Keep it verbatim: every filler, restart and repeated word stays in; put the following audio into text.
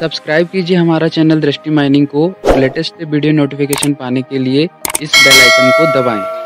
Subscribe कीजिए हमारा channel दृष्टि माइनिंग को। लेटेस्ट वीडियो नोटिफिकेशन पाने के लिए इस बेल आइकन को दबाएं।